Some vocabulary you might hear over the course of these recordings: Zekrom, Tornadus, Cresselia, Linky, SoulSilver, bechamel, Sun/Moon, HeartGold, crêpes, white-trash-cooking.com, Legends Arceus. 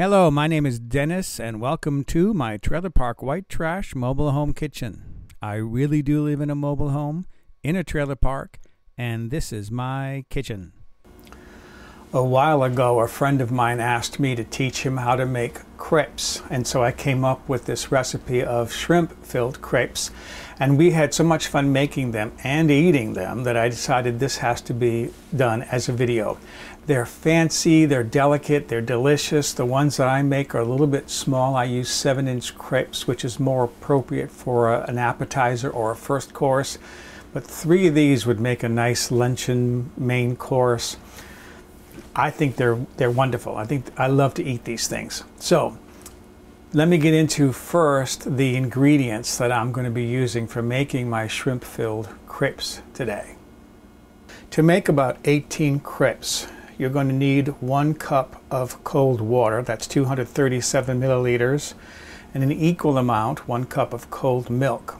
Hello, my name is Dennis and welcome to my Trailer Park White Trash Mobile Home Kitchen. I really do live in a mobile home, in a trailer park, and this is my kitchen. A while ago, a friend of mine asked me to teach him how to make crêpes, and so I came up with this recipe of shrimp-filled crêpes, and we had so much fun making them and eating them that I decided this has to be done as a video. They're fancy, they're delicate, they're delicious. The ones that I make are a little bit small. I use 7-inch crêpes, which is more appropriate for an appetizer or a first course, but 3 of these would make a nice luncheon main course. I think they're wonderful. I love to eat these things. So let me get into first the ingredients that I'm going to be using for making my shrimp-filled crêpes today. To make about 18 crêpes, you're going to need 1 cup of cold water. That's 237 milliliters, and an equal amount, 1 cup of cold milk.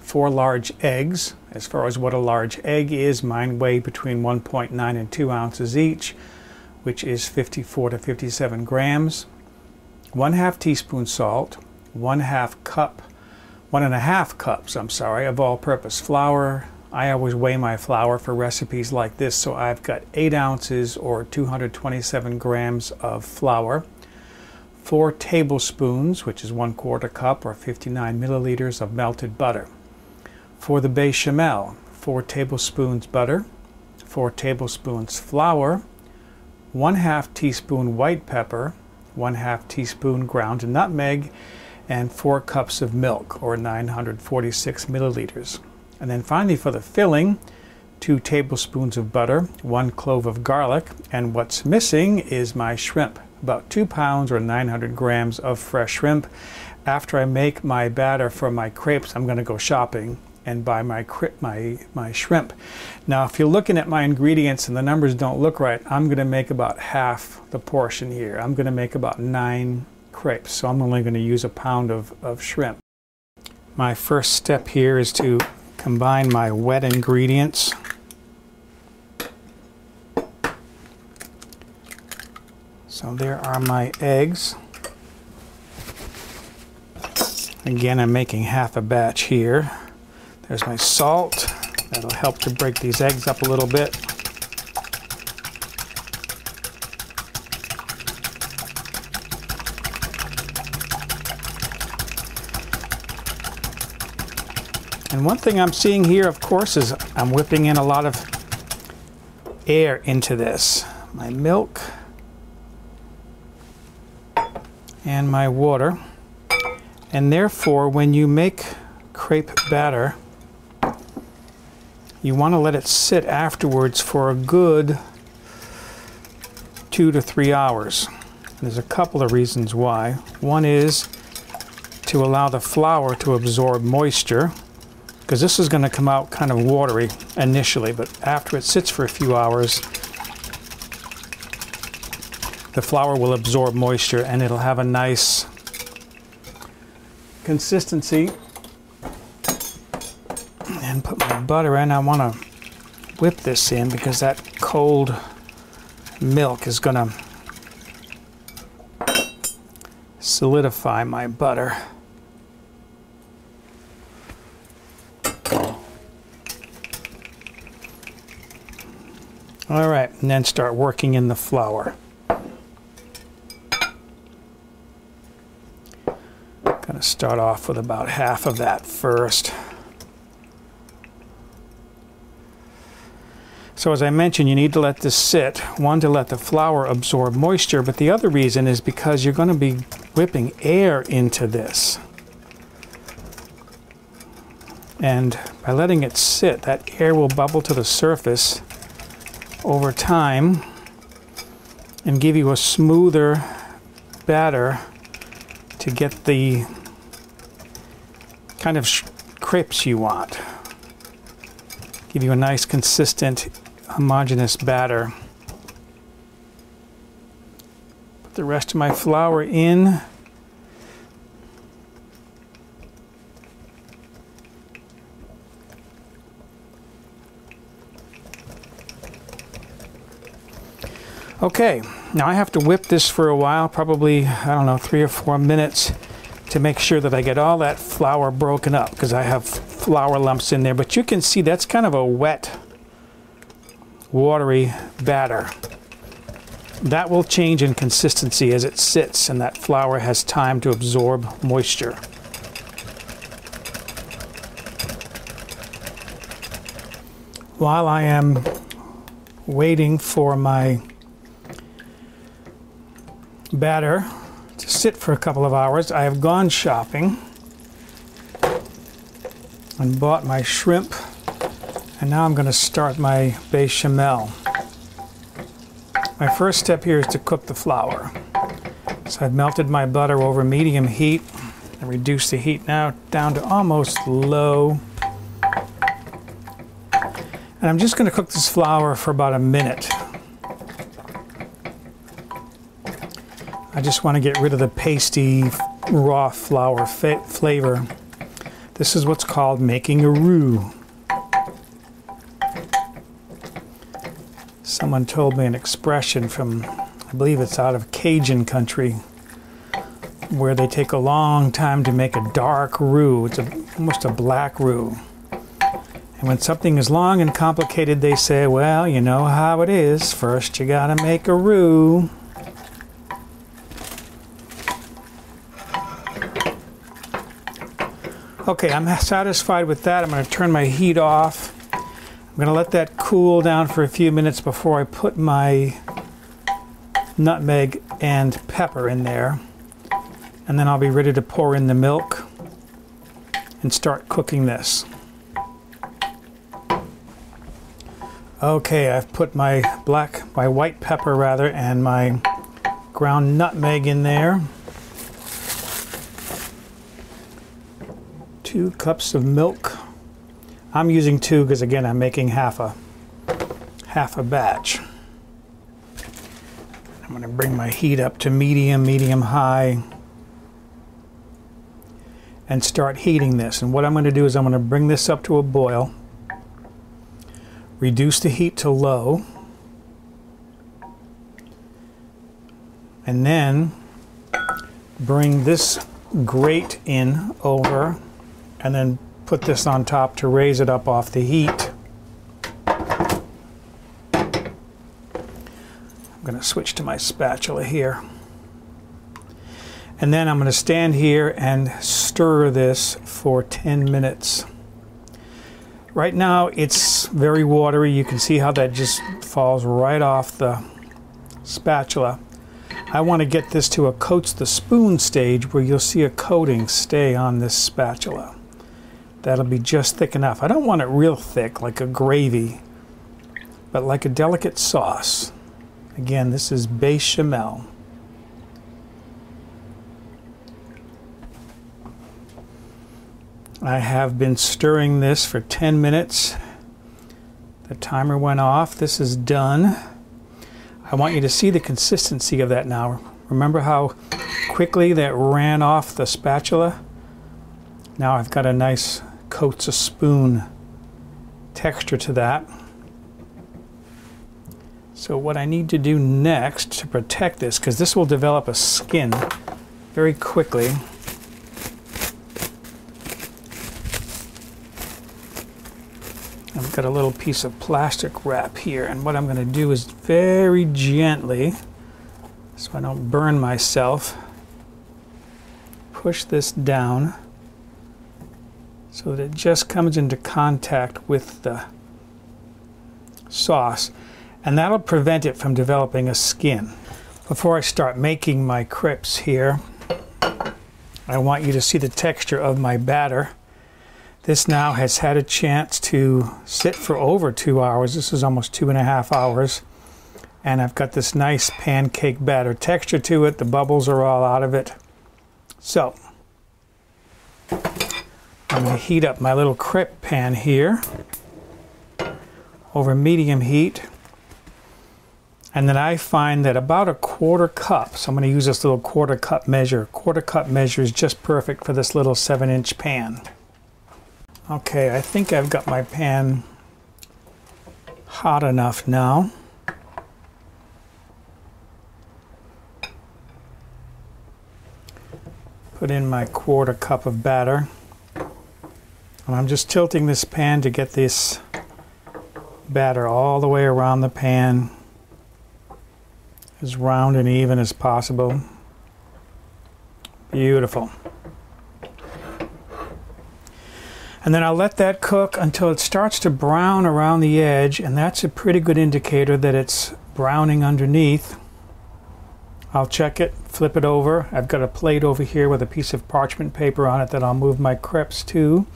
4 large eggs. As far as what a large egg is, mine weigh between 1.9 and 2 ounces each, which is 54 to 57 grams. 1/2 teaspoon salt, 1.5 cups, of all-purpose flour. I always weigh my flour for recipes like this, so I've got 8 ounces or 227 grams of flour. 4 tablespoons, which is 1/4 cup or 59 milliliters of melted butter. For the bechamel, 4 tablespoons butter, 4 tablespoons flour, 1/2 teaspoon white pepper, 1/2 teaspoon ground nutmeg, and 4 cups of milk, or 946 milliliters. And then finally for the filling, 2 tablespoons of butter, 1 clove of garlic, and what's missing is my shrimp, about 2 pounds or 900 grams of fresh shrimp. After I make my batter for my crêpes, I'm going to go shopping and buy my shrimp. Now, if you're looking at my ingredients and the numbers don't look right, I'm gonna make about half the portion here. I'm gonna make about 9 crêpes, so I'm only gonna use a pound of shrimp. My first step here is to combine my wet ingredients. So there are my eggs. Again, I'm making half a batch here. There's my salt. That'll help to break these eggs up a little bit. And one thing I'm seeing here, of course, is I'm whipping in a lot of air into this. My milk and my water. And therefore, when you make crêpe batter, you want to let it sit afterwards for a good 2 to 3 hours. And there's a couple of reasons why. One is to allow the flour to absorb moisture, because this is going to come out kind of watery initially, but after it sits for a few hours, the flour will absorb moisture and it'll have a nice consistency. And put my butter in. I want to whip this in because that cold milk is going to solidify my butter. All right, and then start working in the flour. Gonna start off with about half of that first. So as I mentioned, you need to let this sit. One, to let the flour absorb moisture, but the other reason is because you're going to be whipping air into this. And by letting it sit, that air will bubble to the surface over time and give you a smoother batter to get the kind of crêpes you want. Give you a nice, consistent, homogeneous batter. Put the rest of my flour in. Okay, now I have to whip this for a while, probably, I don't know, 3 or 4 minutes, to make sure that I get all that flour broken up, because I have flour lumps in there. But you can see that's kind of a wet, watery batter. That will change in consistency as it sits and that flour has time to absorb moisture. While I am waiting for my batter to sit for a couple of hours, I have gone shopping and bought my shrimp, and now I'm going to start my bechamel. My first step here is to cook the flour. So I've melted my butter over medium heat and reduced the heat now down to almost low. And I'm just going to cook this flour for about a minute. I just want to get rid of the pasty, raw flour flavor. This is what's called making a roux. Someone told me an expression from, I believe it's out of Cajun country, where they take a long time to make a dark roux. It's almost a black roux. And when something is long and complicated, they say, well, you know how it is. First, you gotta make a roux. Okay, I'm satisfied with that. I'm gonna turn my heat off. I'm going to let that cool down for a few minutes before I put my nutmeg and pepper in there. And then I'll be ready to pour in the milk and start cooking this. Okay, I've put my white pepper rather, and my ground nutmeg in there. 2 cups of milk. I'm using 2 because, again, I'm making half a batch. I'm going to bring my heat up to medium high and start heating this. And what I'm going to do is I'm going to bring this up to a boil, reduce the heat to low, and then bring this grate in over, and then put this on top to raise it up off the heat. I'm going to switch to my spatula here. And then I'm going to stand here and stir this for 10 minutes. Right now it's very watery. You can see how that just falls right off the spatula. I want to get this to a coats the spoon stage where you'll see a coating stay on this spatula. That'll be just thick enough. I don't want it real thick, like a gravy, but like a delicate sauce. Again, this is bechamel. I have been stirring this for 10 minutes. The timer went off. This is done. I want you to see the consistency of that now. Remember how quickly that ran off the spatula? Now I've got a nice coats a spoon texture to that. So what I need to do next to protect this, because this will develop a skin very quickly, I've got a little piece of plastic wrap here, and what I'm going to do is very gently, so I don't burn myself, push this down so that it just comes into contact with the sauce, and that'll prevent it from developing a skin. Before I start making my crêpes here, I want you to see the texture of my batter. This now has had a chance to sit for over 2 hours. This is almost 2.5 hours, and I've got this nice pancake batter texture to it. The bubbles are all out of it. So I'm going to heat up my little crêpe pan here over medium heat, and then I find that about a 1/4 cup, so I'm going to use this little 1/4 cup measure. 1/4 cup measure is just perfect for this little 7-inch pan. Okay, I think I've got my pan hot enough now. Put in my 1/4 cup of batter. And I'm just tilting this pan to get this batter all the way around the pan, as round and even as possible. Beautiful. And then I'll let that cook until it starts to brown around the edge, and that's a pretty good indicator that it's browning underneath. I'll check it, flip it over. I've got a plate over here with a piece of parchment paper on it that I'll move my crêpes to.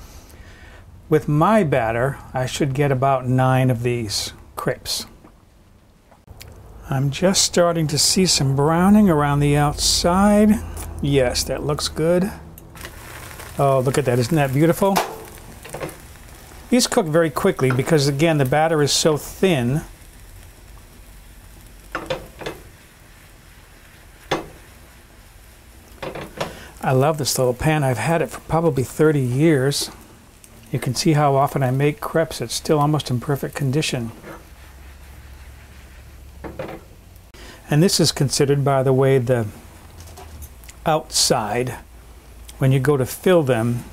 With my batter, I should get about 9 of these crêpes. I'm just starting to see some browning around the outside. Yes, that looks good. Oh, look at that. Isn't that beautiful? These cook very quickly because, again, the batter is so thin. I love this little pan. I've had it for probably 30 years. You can see how often I make crêpes. It's still almost in perfect condition. And this is considered, by the way, the outside. When you go to fill them,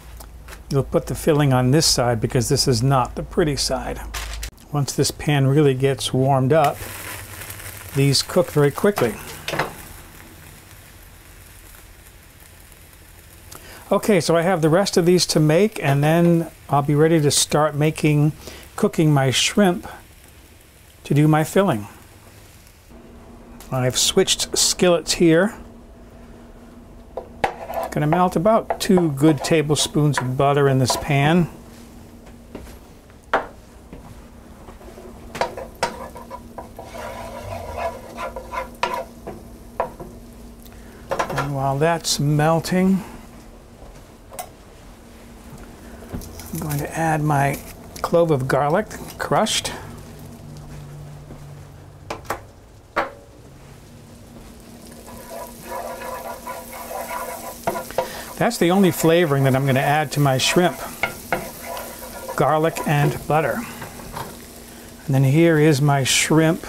you'll put the filling on this side because this is not the pretty side. Once this pan really gets warmed up, these cook very quickly. Okay, so I have the rest of these to make, and then I'll be ready to start cooking my shrimp to do my filling. I've switched skillets here. Gonna melt about 2 good tablespoons of butter in this pan. And while that's melting, I'm going to add my clove of garlic crushed. That's the only flavoring that I'm going to add to my shrimp, garlic and butter. And then here is my shrimp.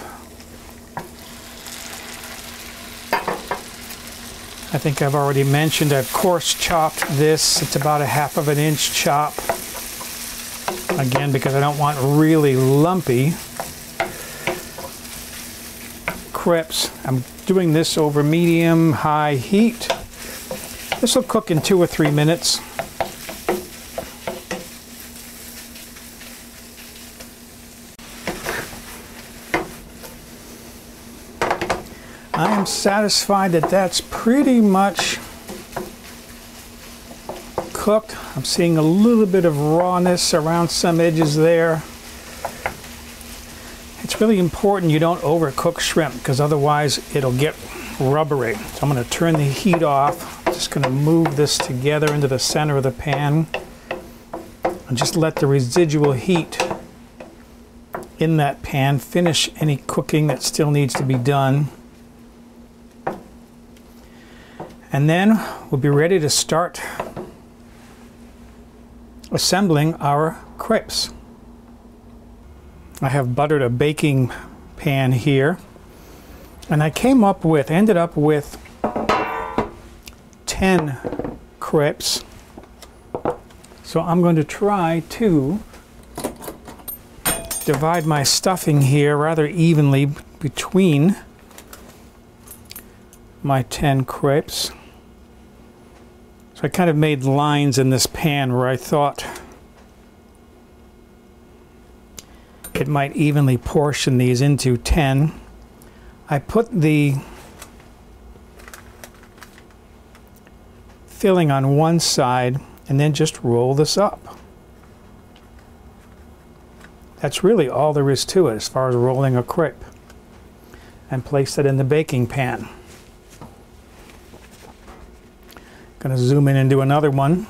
I think I've already mentioned I've coarse chopped this. It's about a 1/2 inch chop. Again, because I don't want really lumpy crêpes. I'm doing this over medium-high heat. This will cook in 2 or 3 minutes. I am satisfied that that's pretty much cooked. I'm seeing a little bit of rawness around some edges there. It's really important you don't overcook shrimp because otherwise it'll get rubbery. So I'm going to turn the heat off. Just going to move this together into the center of the pan and just let the residual heat in that pan finish any cooking that still needs to be done. And then we'll be ready to start assembling our crêpes. I have buttered a baking pan here, and I ended up with 10 crêpes, so I'm going to try to divide my stuffing here rather evenly between my 10 crêpes. So I kind of made lines in this pan where I thought it might evenly portion these into 10. I put the filling on one side and then just roll this up. That's really all there is to it as far as rolling a crêpe, and place that in the baking pan. Gonna zoom in and do another one.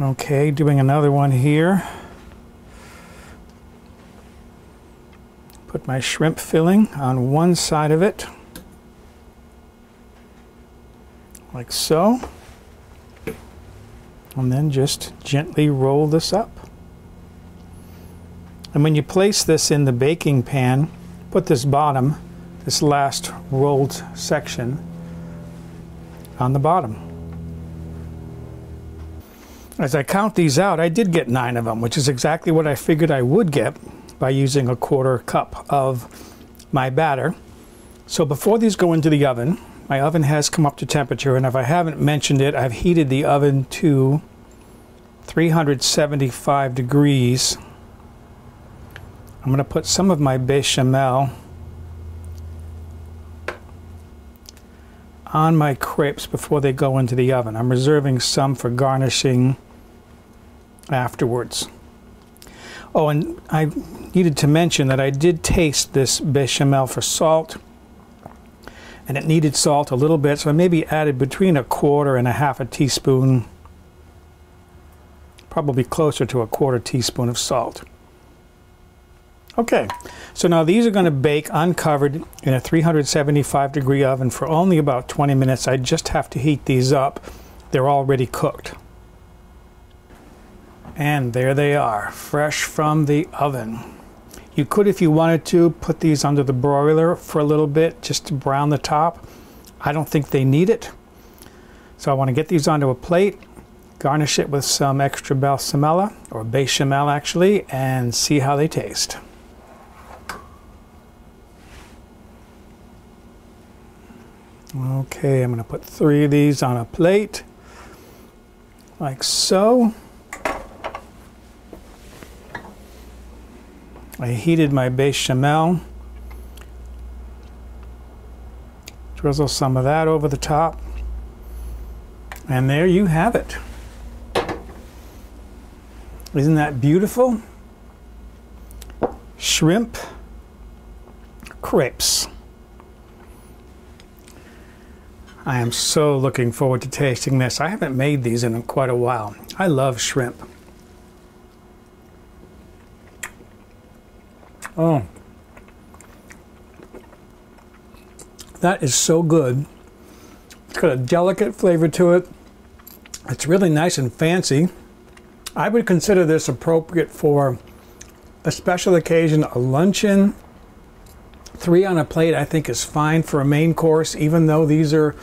Okay, doing another one here. Put my shrimp filling on one side of it. Like so, and then just gently roll this up. And when you place this in the baking pan, put this last rolled section on the bottom. As I count these out, I did get 9 of them, which is exactly what I figured I would get by using a quarter cup of my batter. So before these go into the oven, my oven has come up to temperature, and if I haven't mentioned it, I've heated the oven to 375 degrees. I'm going to put some of my bechamel on my crepes before they go into the oven. I'm reserving some for garnishing afterwards. Oh, and I needed to mention that I did taste this bechamel for salt, and it needed salt a little bit, so I maybe added between a quarter and a half a teaspoon, probably closer to a quarter teaspoon of salt. Okay, so now these are going to bake uncovered in a 375 degree oven for only about 20 minutes. I just have to heat these up. They're already cooked. And there they are, fresh from the oven. You could, if you wanted to, put these under the broiler for a little bit just to brown the top. I don't think they need it. So I want to get these onto a plate, garnish it with some extra balsamella, or bechamel actually, and see how they taste. Okay, I'm going to put 3 of these on a plate, like so. I heated my bechamel. Drizzle some of that over the top. And there you have it. Isn't that beautiful? Shrimp crepes. I am so looking forward to tasting this. I haven't made these in quite a while. I love shrimp. Oh, that is so good. It's got a delicate flavor to it. It's really nice and fancy. I would consider this appropriate for a special occasion, a luncheon. 3 on a plate I think is fine for a main course, even though these are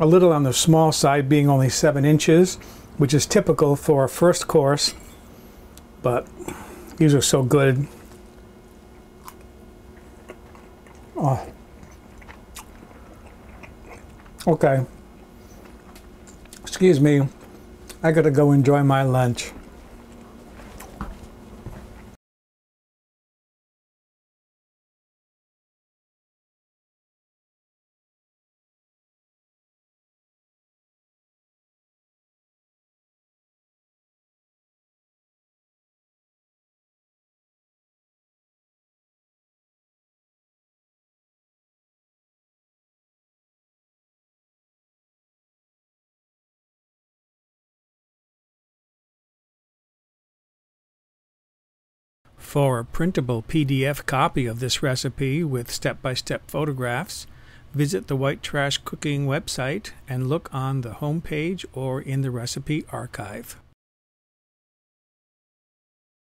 a little on the small side, being only 7 inches, which is typical for a first course. But these are so good. Oh. Okay. Excuse me. I gotta go enjoy my lunch. For a printable PDF copy of this recipe with step-by-step photographs, visit the White Trash Cooking website and look on the home page or in the recipe archive.